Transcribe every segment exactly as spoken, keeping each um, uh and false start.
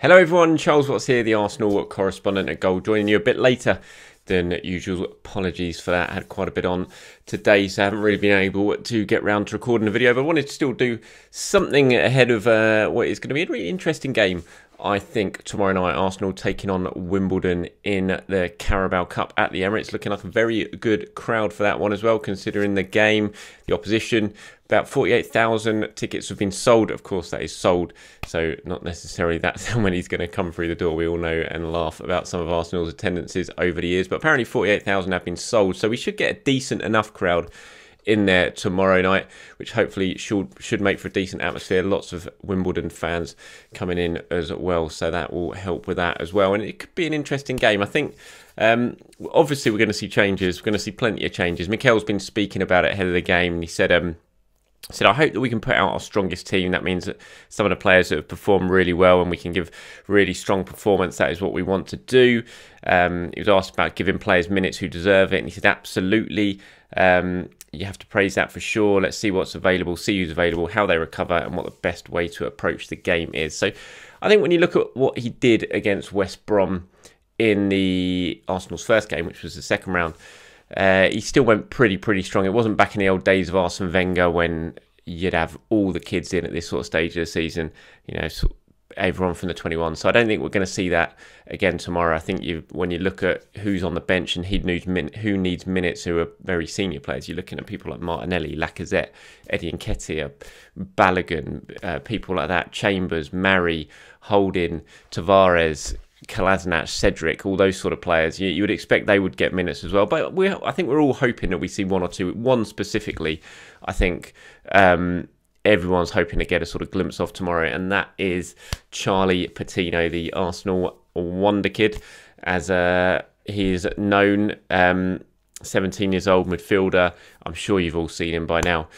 Hello everyone, Charles Watts here, the Arsenal correspondent at Goal, joining you a bit later than usual. Apologies for that, I had quite a bit on today, so I haven't really been able to get round to recording the video, but I wanted to still do something ahead of uh, what is going to be a really interesting game, I think, tomorrow night. Arsenal taking on Wimbledon in the Carabao Cup at the Emirates. Looking like a very good crowd for that one as well, considering the game, the opposition. About forty-eight thousand tickets have been sold. Of course, that is sold, so not necessarily that's how many's going to come through the door. We all know and laugh about some of Arsenal's attendances over the years, but apparently forty-eight thousand have been sold, so we should get a decent enough crowd in there tomorrow night, which hopefully should should make for a decent atmosphere. Lots of Wimbledon fans coming in as well, so that will help with that as well. And it could be an interesting game, I think. Um, obviously, we're going to see changes. We're going to see plenty of changes. Mikel's been speaking about it ahead of the game, and he said, um, said, I hope that we can put out our strongest team. That means that some of the players that have performed really well and we can give really strong performance. That is what we want to do. Um, he was asked about giving players minutes who deserve it, and he said, absolutely. Um, you have to praise that for sure. Let's see what's available, see who's available, how they recover, and what the best way to approach the game is. So I think when you look at what he did against West Brom in the Arsenal's first game, which was the second round, Uh, he still went pretty, pretty strong. It wasn't back in the old days of Arsene Wenger when you'd have all the kids in at this sort of stage of the season, you know, sort of everyone from the twenty-one. So I don't think we're going to see that again tomorrow. I think you, when you look at who's on the bench and who needs, min who needs minutes, who are very senior players, you're looking at people like Martinelli, Lacazette, Eddie Nketiah, Balogun, uh, people like that, Chambers, Mari, Holding, Tavares, Kolasinac, Cedric, all those sort of players. You, you would expect they would get minutes as well. But we, I think we're all hoping that we see one or two. One specifically, I think um, everyone's hoping to get a sort of glimpse of tomorrow, and that is Charlie Patino, the Arsenal wonder kid, as uh, he is known. Um, seventeen years old midfielder. I'm sure you've all seen him by now.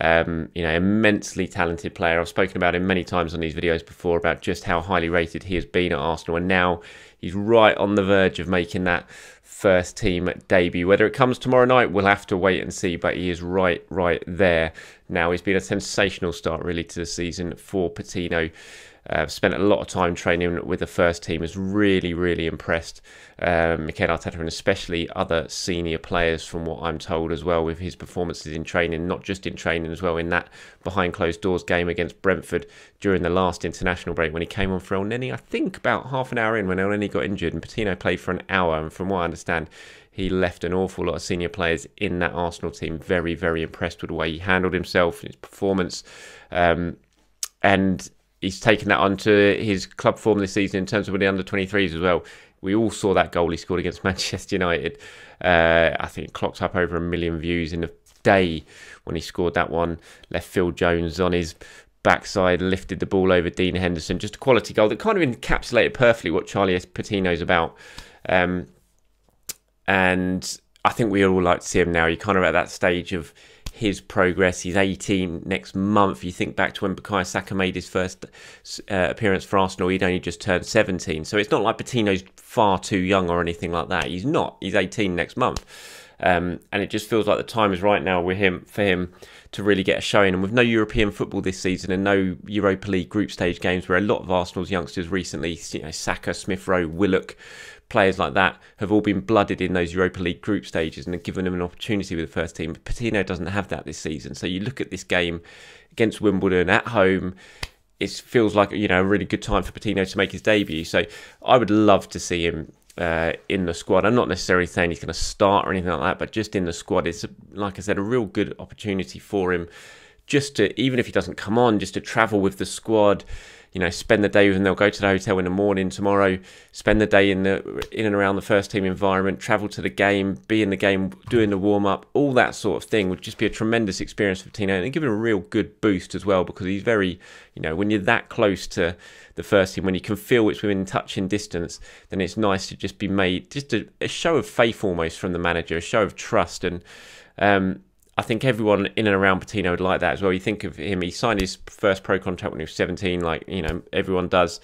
Um, you know, immensely talented player. I've spoken about him many times on these videos before about just how highly rated he has been at Arsenal, and now he's right on the verge of making that first team debut. Whether it comes tomorrow night, we'll have to wait and see, but he is right, right there now. He's been a sensational start really to the season for Patino. Uh, spent a lot of time training with the first team, has really, really impressed uh, Mikel Arteta and especially other senior players from what I'm told as well with his performances in training, not just in training as well, in that behind closed doors game against Brentford during the last international break when he came on for El Neni, I think about half an hour in when El Neni got injured, and Patino played for an hour, and from what I understand, he left an awful lot of senior players in that Arsenal team very, very impressed with the way he handled himself and his performance, um, and he's taken that onto his club form this season in terms of the under twenty-threes as well. We all saw that goal he scored against Manchester United. Uh, I think it clocked up over a million views in a day when he scored that one. Left Phil Jones on his backside, lifted the ball over Dean Henderson. Just a quality goal that kind of encapsulated perfectly what Charlie Patino's about. Um, and I think we all like to see him now. You're kind of at that stage of his progress. He's eighteen next month. You think back to when Bukayo Saka made his first uh, appearance for Arsenal, he'd only just turned seventeen. So it's not like Patino's far too young or anything like that. He's not. He's eighteen next month. Um, and it just feels like the time is right now with him for him to really get a showing. And with no European football this season and no Europa League group stage games, where a lot of Arsenal's youngsters recently, you know, Saka, Smith Rowe, Willock, players like that have all been blooded in those Europa League group stages and have given them an opportunity with the first team. But Patino doesn't have that this season. So you look at this game against Wimbledon at home, it feels like, you know, a really good time for Patino to make his debut. So I would love to see him uh, in the squad. I'm not necessarily saying he's going to start or anything like that, but just in the squad, it's, like I said, a real good opportunity for him just to, even if he doesn't come on, just to travel with the squad. You know, spend the day with them. They'll go to the hotel in the morning tomorrow. Spend the day in the in and around the first team environment. Travel to the game, be in the game, doing the warm up, all that sort of thing would just be a tremendous experience for Patino, and give him a real good boost as well, because he's very, you know, when you're that close to the first team, when you can feel it's within touching distance, then it's nice to just be made just a, a show of faith almost from the manager, a show of trust, and um, I think everyone in and around Patino would like that as well. You think of him, he signed his first pro contract when he was seventeen, like, you know, everyone does.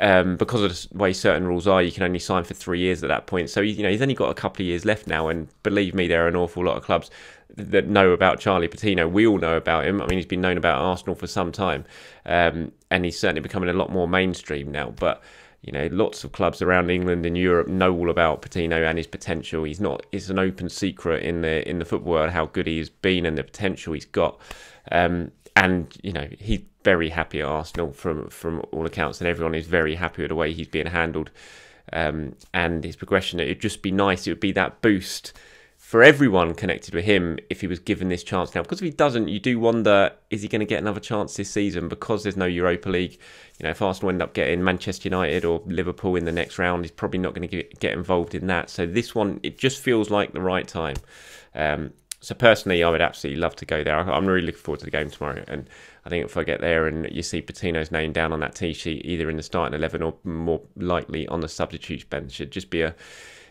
um, because of the way certain rules are, you can only sign for three years at that point. So, you know, he's only got a couple of years left now. And believe me, there are an awful lot of clubs that know about Charlie Patino. We all know about him. I mean, he's been known about Arsenal for some time. Um, and he's certainly becoming a lot more mainstream now. But, you know, lots of clubs around England and Europe know all about Patino and his potential. He's not, it's an open secret in the in the football world how good he's been and the potential he's got. Um, and, you know, he's very happy at Arsenal from, from all accounts, and everyone is very happy with the way he's being handled um, and his progression. It would just be nice. It would be that boost for everyone connected with him if he was given this chance now. Because if he doesn't, you do wonder, is he going to get another chance this season? Because there's no Europa League. You know, if Arsenal end up getting Manchester United or Liverpool in the next round, he's probably not going to get involved in that. So this one, it just feels like the right time. Um, so personally, I would absolutely love to go there. I'm really looking forward to the game tomorrow. And I think if I get there and you see Patino's name down on that T-sheet, either in the starting eleven or more likely on the substitutes bench, it'd just be a...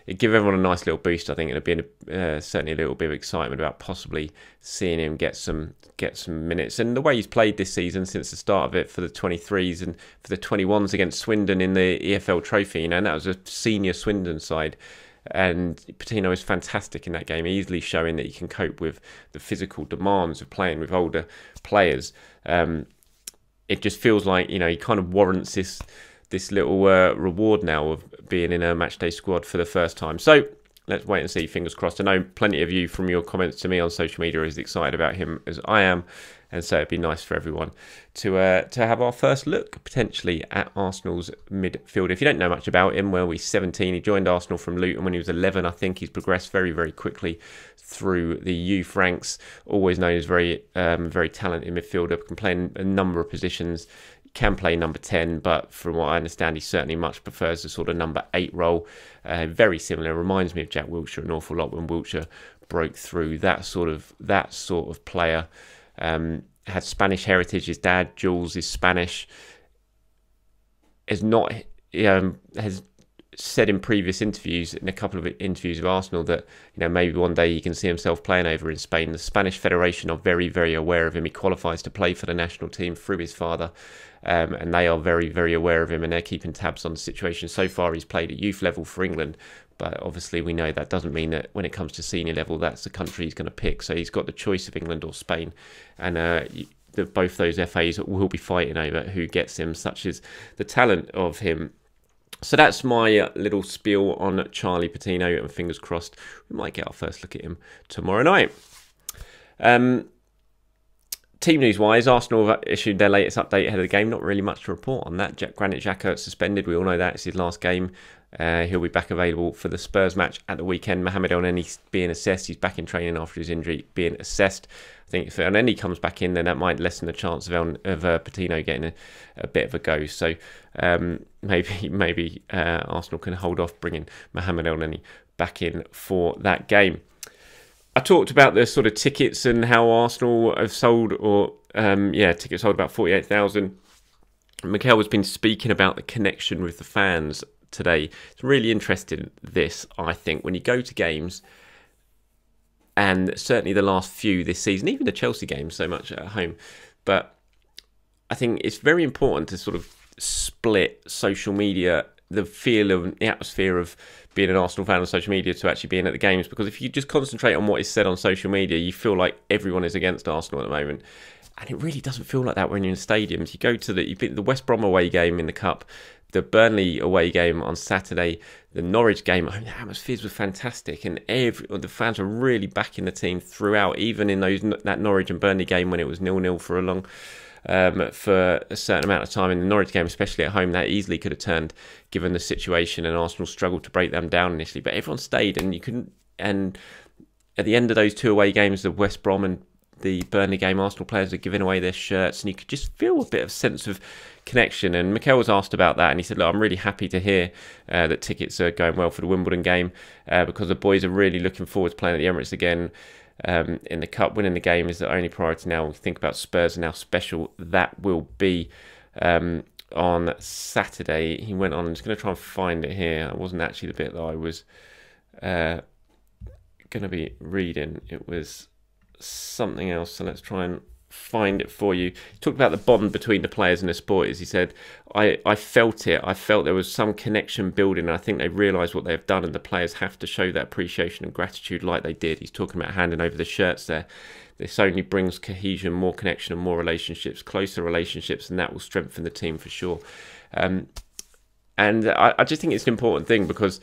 It'd give everyone a nice little boost. I think it'd be a, uh, certainly a little bit of excitement about possibly seeing him get some get some minutes. And the way he's played this season since the start of it for the twenty-threes and for the twenty-ones against Swindon in the E F L Trophy, you know, and that was a senior Swindon side. And Patino is fantastic in that game, easily showing that he can cope with the physical demands of playing with older players. Um, it just feels like, you know, he kind of warrants this... this little uh, reward now of being in a matchday squad for the first time. So let's wait and see, fingers crossed. I know plenty of you from your comments to me on social media are as excited about him as I am. And so it'd be nice for everyone to uh, to have our first look, potentially, at Arsenal's midfielder. If you don't know much about him, well, he's seventeen. He joined Arsenal from Luton when he was eleven. I think he's progressed very, very quickly through the youth ranks. Always known as very, um, very talented midfielder. Can play in a number of positions. Can play number ten, but from what I understand, he certainly much prefers the sort of number eight role. Uh, very similar, reminds me of Jack Wilshere an awful lot when Wilshere broke through. That sort of that sort of player um, had Spanish heritage. His dad, Jules, is Spanish. Is not um, has said in previous interviews, in a couple of interviews of Arsenal, that you know maybe one day he can see himself playing over in Spain. The Spanish Federation are very, very aware of him. He qualifies to play for the national team through his father. Um, and they are very, very aware of him, and they're keeping tabs on the situation. So far, he's played at youth level for England, but obviously we know that doesn't mean that when it comes to senior level, that's the country he's going to pick. So he's got the choice of England or Spain, and uh, the, both those F As will be fighting over who gets him, such as the talent of him. So that's my little spiel on Charlie Patino, and fingers crossed we might get our first look at him tomorrow night. Um... Team news-wise, Arsenal have issued their latest update ahead of the game. Not really much to report on that. Jack Granit Xhaka suspended. We all know that. It's his last game. Uh, he'll be back available for the Spurs match at the weekend. Mohamed Elneny being assessed. He's back in training after his injury, being assessed. I think if Elneny comes back in, then that might lessen the chance of, El of uh, Patino getting a, a bit of a go. So um, maybe maybe uh, Arsenal can hold off bringing Mohamed Elneny back in for that game. I talked about the sort of tickets and how Arsenal have sold, or um, yeah, tickets sold about forty-eight thousand. Mikel has been speaking about the connection with the fans today. It's really interesting, this, I think, when you go to games, and certainly the last few this season, even the Chelsea game so much at home, but I think it's very important to sort of split social media, the feel of the atmosphere of being an Arsenal fan on social media to actually being at the games. Because if you just concentrate on what is said on social media, you feel like everyone is against Arsenal at the moment. And it really doesn't feel like that when you're in stadiums. You go to the, you pick the West Brom away game in the Cup, the Burnley away game on Saturday, the Norwich game. I mean, the atmospheres were fantastic, and every, the fans were really backing the team throughout, even in those that Norwich and Burnley game when it was nil nil for a long Um, for a certain amount of time. In the Norwich game, especially at home, that easily could have turned given the situation, and Arsenal struggled to break them down initially, but everyone stayed. And you couldn't, and at the end of those two away games, the West Brom and the Burnley game, Arsenal players are giving away their shirts, and you could just feel a bit of sense of connection. And Mikel was asked about that, and he said, look, I'm really happy to hear uh, that tickets are going well for the Wimbledon game, uh, because the boys are really looking forward to playing at the Emirates again. Um, in the Cup, winning the game is the only priority now. We think about Spurs and how special that will be um, on Saturday. He went on, I'm just going to try and find it here. It wasn't actually the bit that I was uh, going to be reading. It was something else, so let's try and find it for you. He talked about the bond between the players and the supporters. He said, I, I felt it. I felt there was some connection building. And I think they realised what they've done, and the players have to show that appreciation and gratitude like they did. He's talking about handing over the shirts there. This only brings cohesion, more connection and more relationships, closer relationships, and that will strengthen the team for sure. Um, and I, I just think it's an important thing, because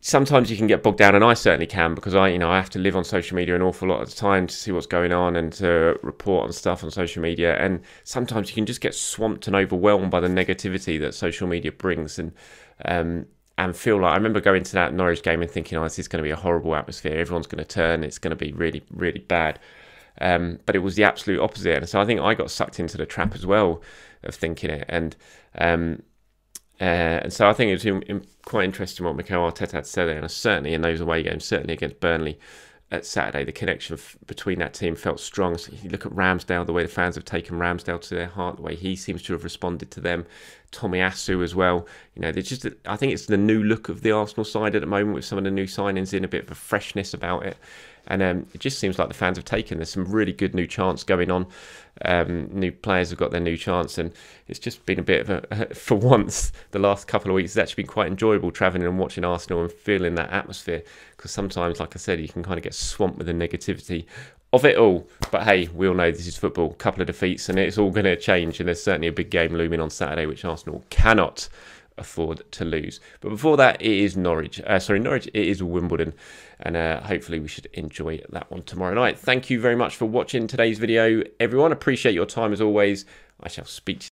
sometimes you can get bogged down, and I certainly can, because I, you know, I have to live on social media an awful lot of the time to see what's going on and to report on stuff on social media. And sometimes you can just get swamped and overwhelmed by the negativity that social media brings, and um, and feel like, I remember going to that Norwich game and thinking, oh, this is going to be a horrible atmosphere. Everyone's going to turn. It's going to be really, really bad. Um, but it was the absolute opposite. And so I think I got sucked into the trap as well of thinking it. And um, Uh, and so I think it was in, in quite interesting what Mikel Arteta had said there, and certainly in those away games, certainly against Burnley at Saturday, the connection between that team felt strong. So you look at Ramsdale, the way the fans have taken Ramsdale to their heart, the way he seems to have responded to them, Tommy Asu as well. You know, just a, I think it's the new look of the Arsenal side at the moment, with some of the new signings in, a bit of a freshness about it. And um, it just seems like the fans have taken. There's some really good new chance going on. Um, new players have got their new chance, and it's just been a bit of a, for once, the last couple of weeks, it's actually been quite enjoyable travelling and watching Arsenal and feeling that atmosphere, because sometimes, like I said, you can kind of get swamped with the negativity of it all. But hey, we all know this is football. A couple of defeats and it's all going to change, and there's certainly a big game looming on Saturday, which Arsenal cannot afford to lose. But before that, it is Norwich. Uh, sorry, Norwich, it is Wimbledon. And uh, hopefully we should enjoy that one tomorrow night. Thank you very much for watching today's video, everyone. Appreciate your time as always. I shall speak to you.